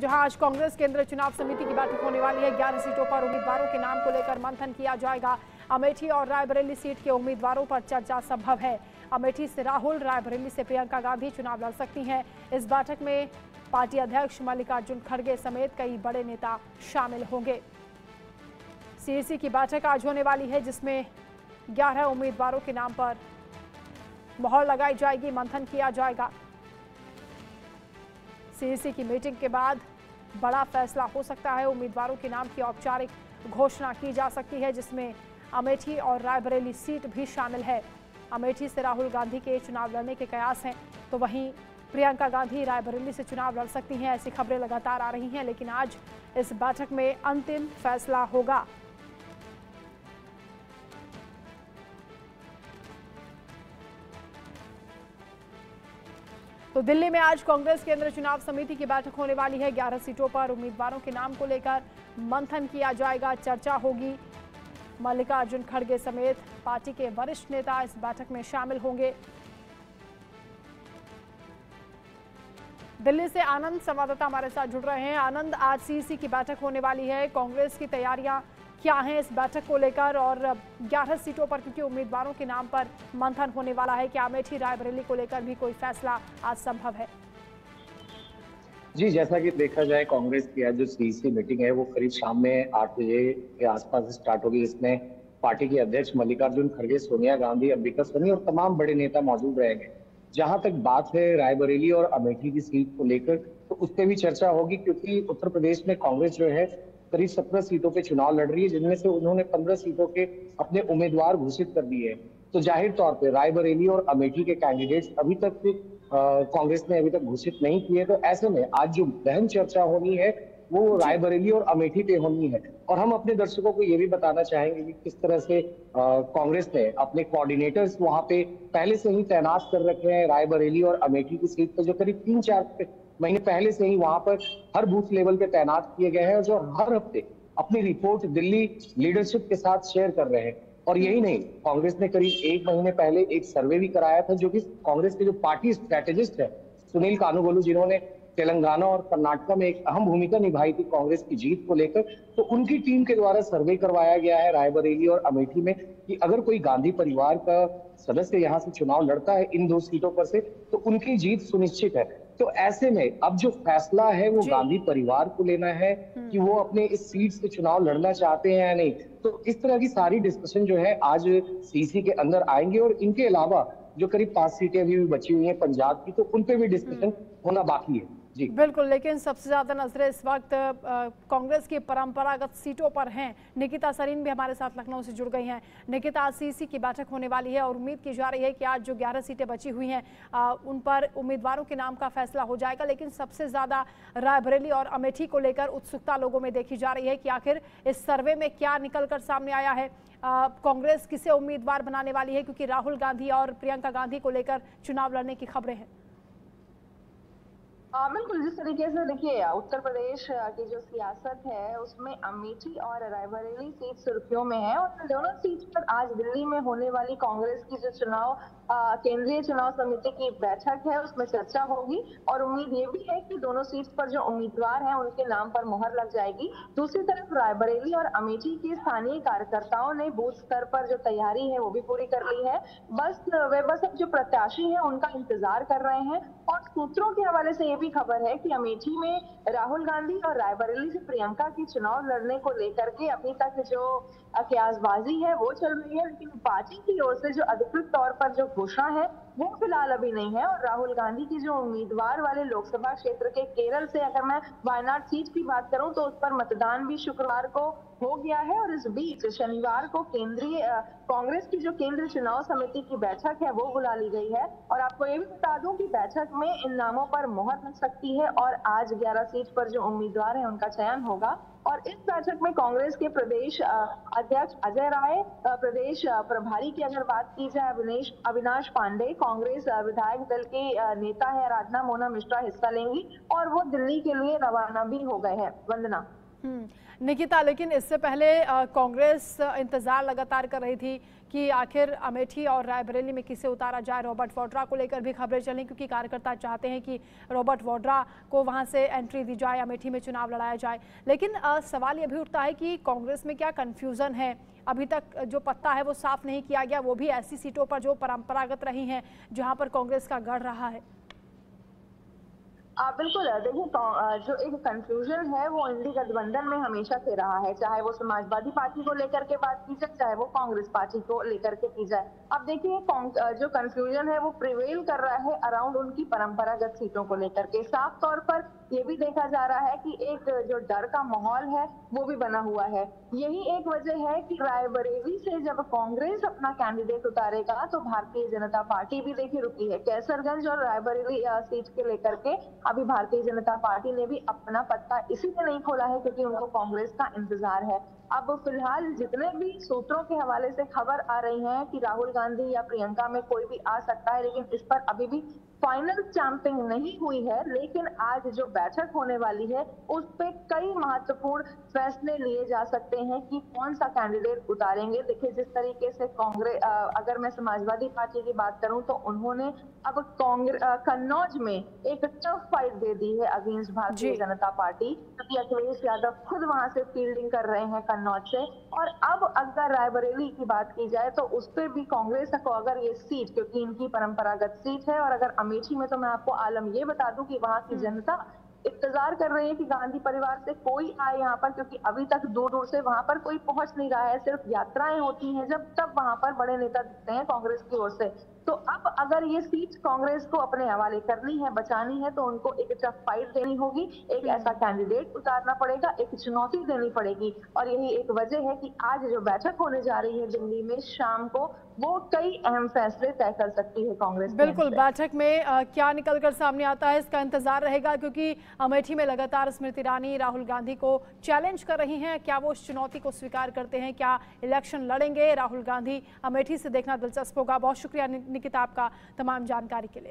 जहां आज कांग्रेस केंद्रीय चुनाव समिति की बैठक होने वाली है। 11 सीटों पर उम्मीदवारों के नाम को लेकर मंथन किया जाएगा। अमेठी और रायबरेली सीट के उम्मीदवारों पर चर्चा संभव है। अमेठी से राहुल, रायबरेली से प्रियंका गांधी चुनाव लड़ सकती हैं। इस बैठक में पार्टी अध्यक्ष मल्लिकार्जुन खड़गे समेत कई बड़े नेता शामिल होंगे। सीईसी की बैठक आज होने वाली है, जिसमें 11 उम्मीदवारों के नाम पर मोहर लगाई जाएगी, मंथन किया जाएगा। सीईसी की मीटिंग के बाद बड़ा फैसला हो सकता है। उम्मीदवारों के नाम की औपचारिक घोषणा की जा सकती है, जिसमें अमेठी और रायबरेली सीट भी शामिल है। अमेठी से राहुल गांधी के चुनाव लड़ने के कयास हैं, तो वहीं प्रियंका गांधी रायबरेली से चुनाव लड़ सकती हैं। ऐसी खबरें लगातार आ रही हैं, लेकिन आज इस बैठक में अंतिम फैसला होगा। तो दिल्ली में आज कांग्रेस केंद्रीय चुनाव समिति की बैठक होने वाली है। 11 सीटों पर उम्मीदवारों के नाम को लेकर मंथन किया जाएगा, चर्चा होगी। मल्लिकार्जुन खड़गे समेत पार्टी के वरिष्ठ नेता इस बैठक में शामिल होंगे। दिल्ली से आनंद संवाददाता हमारे साथ जुड़ रहे हैं। आनंद, आज सीईसी की बैठक होने वाली है, कांग्रेस की तैयारियां क्या हैं इस बैठक को लेकर, और 11 सीटों पर क्योंकि उम्मीदवारों के नाम पर मंथन होने वाला है, क्या अमेठी रायबरेली को लेकर भी कोई फैसला आज संभव है? जी, जैसा कि देखा जाए, कांग्रेस की आज जो सीईसी मीटिंग है वो करीब शाम में 8 बजे के आसपास स्टार्ट होगी। इसमें पार्टी के अध्यक्ष मल्लिकार्जुन खड़गे, सोनिया गांधी, अंबिका सोनी और तमाम बड़े नेता मौजूद रहेंगे। जहां तक बात है रायबरेली और अमेठी की सीट को लेकर, तो उस पर भी चर्चा होगी, क्योंकि उत्तर प्रदेश में कांग्रेस जो है करीब 17 सीटों पे चुनाव लड़ रही है, जिनमें से उन्होंने 15 सीटों के अपने उम्मीदवार घोषित कर दिए हैं। तो जाहिर तौर पे रायबरेली और अमेठी के कैंडिडेट्स अभी तक कांग्रेस ने अभी तक घोषित नहीं किए। तो ऐसे में आज जो गहन चर्चा होनी है वो रायबरेली और अमेठी पे होनी है। और हम अपने दर्शकों को ये भी बताना चाहेंगे कि किस तरह से कांग्रेस ने अपने कोऑर्डिनेटर्स वहां पे पहले से ही तैनात कर रखे हैं। रायबरेली और अमेठी की सीट पर जो करीब 3-4 महीने पहले से ही वहां पर हर बूथ लेवल पे तैनात किए गए हैं, और जो हर हफ्ते अपनी रिपोर्ट दिल्ली लीडरशिप के साथ शेयर कर रहे हैं। और यही नहीं, कांग्रेस ने करीब 1 महीने पहले एक सर्वे भी कराया था, जो कि कांग्रेस के जो पार्टी स्ट्रेटेजिस्ट है सुनील कानूगोलू, जिन्होंने तेलंगाना और कर्नाटका में एक अहम भूमिका निभाई थी कांग्रेस की जीत को लेकर, तो उनकी टीम के द्वारा सर्वे करवाया गया है रायबरेली और अमेठी में कि अगर कोई गांधी परिवार का सदस्य यहाँ से चुनाव लड़ता है इन 2 सीटों पर से, तो उनकी जीत सुनिश्चित है। तो ऐसे में अब जो फैसला है वो गांधी परिवार को लेना है कि वो अपने इस सीट से चुनाव लड़ना चाहते हैं या नहीं। तो इस तरह की सारी डिस्कशन जो है आज सीसी के अंदर आएंगे। और इनके अलावा जो करीब 5 सीटें अभी भी बची हुई हैं पंजाब की, तो उनपे भी डिस्कशन होना बाकी है। जी बिल्कुल, लेकिन सबसे ज्यादा नजरें इस वक्त कांग्रेस की परंपरागत सीटों पर हैं। निकिता सरीन भी हमारे साथ लखनऊ से जुड़ गई हैं। निकिता, आज सीसी की बैठक होने वाली है और उम्मीद की जा रही है कि आज जो 11 सीटें बची हुई हैं उन पर उम्मीदवारों के नाम का फैसला हो जाएगा, लेकिन सबसे ज्यादा रायबरेली और अमेठी को लेकर उत्सुकता लोगों में देखी जा रही है कि आखिर इस सर्वे में क्या निकल कर सामने आया है, कांग्रेस किसे उम्मीदवार बनाने वाली है, क्योंकि राहुल गांधी और प्रियंका गांधी को लेकर चुनाव लड़ने की खबरें हैं। बिल्कुल, जिस तरीके से देखिए उत्तर प्रदेश की जो सियासत है उसमें अमेठी और रायबरेली सीट सुर्खियों में है, और दोनों सीट पर आज दिल्ली में होने वाली कांग्रेस की जो चुनाव केंद्रीय चुनाव समिति की बैठक है उसमें चर्चा होगी। और उम्मीद ये भी है कि दोनों सीट पर जो उम्मीदवार हैं उनके नाम पर मोहर लग जाएगी। दूसरी तरफ रायबरेली और अमेठी के स्थानीय कार्यकर्ताओं ने बूथ स्तर पर जो तैयारी है वो भी पूरी कर ली है। बस अब जो प्रत्याशी है उनका इंतजार कर रहे हैं। और सूत्रों के हवाले से भी खबर है कि अमेठी में राहुल गांधी और रायबरेली से प्रियंका की चुनाव लड़ने को लेकर के अभी तक जो अख्तियारबाजी है वो चल रही है, लेकिन पार्टी की ओर से जो अधिकृत तौर पर जो घोषणा है वो फिलहाल अभी नहीं है। और राहुल गांधी की जो उम्मीदवार वाले लोकसभा क्षेत्र के केरल से, अगर मैं वायनाड सीट की बात करूं, तो उस पर मतदान भी शुक्रवार को हो गया है। और इस बीच शनिवार को केंद्रीय कांग्रेस की जो केंद्रीय चुनाव समिति की बैठक है वो बुला ली गई है। और आपको ये भी बता दूं कि बैठक में इन नामों पर मोहर लग सकती है और आज 11 सीट पर जो उम्मीदवार है उनका चयन होगा। और इस बैठक में कांग्रेस के प्रदेश अध्यक्ष अजय राय, प्रदेश प्रभारी की अगर बात की जाए अविनाश पांडे, कांग्रेस विधायक दल के नेता है राधना मोना मिश्रा हिस्सा लेंगी और वो दिल्ली के लिए रवाना भी हो गए हैं। वंदना। निकिता, लेकिन इससे पहले कांग्रेस इंतजार लगातार कर रही थी कि आखिर अमेठी और रायबरेली में किसे उतारा जाए। रॉबर्ट वाड्रा को लेकर भी खबरें चली क्योंकि कार्यकर्ता चाहते हैं कि रॉबर्ट वाड्रा को वहां से एंट्री दी जाए, अमेठी में चुनाव लड़ाया जाए। लेकिन सवाल ये भी उठता है कि कांग्रेस में क्या कन्फ्यूज़न है, अभी तक जो पत्ता है वो साफ नहीं किया गया, वो भी ऐसी सीटों पर जो परंपरागत रही हैं, जहाँ पर कांग्रेस का गढ़ रहा है। बिल्कुल, देखिए जो एक कंफ्यूजन है वो इंडी गठबंधन में हमेशा से रहा है, चाहे वो समाजवादी पार्टी को लेकर के बात की जाए, चाहे वो कांग्रेस पार्टी को लेकर के की जाए। अब देखिए जो कंफ्यूजन है वो प्रिवेल कर रहा है अराउंड उनकी परंपरागत सीटों को लेकर के। साफ तौर पर ये भी देखा जा रहा है कि एक जो डर का माहौल है वो भी बना हुआ है। यही एक वजह है कि रायबरेली से जब कांग्रेस अपना कैंडिडेट उतारेगा तो भारतीय जनता पार्टी भी देखिए रुकी है। कैसरगंज और रायबरेली सीट के लेकर के अभी भारतीय जनता पार्टी ने भी अपना पत्ता इसीलिए नहीं खोला है क्योंकि उनको कांग्रेस का इंतजार है। अब फिलहाल जितने भी सूत्रों के हवाले से खबर आ रही है कि राहुल गांधी या प्रियंका में कोई भी आ सकता है, लेकिन इस पर अभी भी फाइनल स्टैंपिंग नहीं हुई है। लेकिन आज जो बैठक होने वाली है उस पर कई महत्वपूर्ण फैसले लिए जा सकते हैं कि कौन सा कैंडिडेट उतारेंगे। देखिए जिस तरीके से कांग्रेस, अगर मैं समाजवादी पार्टी की बात करूं तो उन्होंने अब कन्नौज में एक टफ फाइट दे दी है अगेंस्ट भारतीय जनता पार्टी, क्योंकि अखिलेश यादव खुद वहां से फील्डिंग कर रहे हैं कन्नौज से। और अब अगर रायबरेली की बात की जाए तो उस पर भी कांग्रेस को अगर ये सीट, क्योंकि इनकी परंपरागत सीट है, और अगर अमेठी में तो मैं आपको आलम ये बता दूं कि वहां की जनता इंतजार कर रही है कि गांधी परिवार से कोई आए यहाँ पर, क्योंकि अभी तक दूर दूर से वहां पर कोई पहुंच नहीं रहा है। सिर्फ यात्राएं होती हैं जब तब वहां पर बड़े नेता दिखते हैं कांग्रेस की ओर से। तो अब अगर ये सीट कांग्रेस को अपने हवाले करनी है, बचानी है, तो उनको एक टफ फाइट देनी होगी, एक ऐसा कैंडिडेट उतारना पड़ेगा, एक चुनौती देनी पड़ेगी। और यही एक वजह है कि आज जो बैठक होने जा रही है दिल्ली में शाम को, वो कई अहम फैसले तय कर सकती है कांग्रेस। बिल्कुल, बैठक में क्या निकल कर सामने आता है इसका इंतजार रहेगा, क्योंकि अमेठी में लगातार स्मृति ईरानी राहुल गांधी को चैलेंज कर रही हैं। क्या वो उस चुनौती को स्वीकार करते हैं, क्या इलेक्शन लड़ेंगे राहुल गांधी अमेठी से, देखना दिलचस्प होगा। बहुत शुक्रिया निकिता आपका तमाम जानकारी के लिए।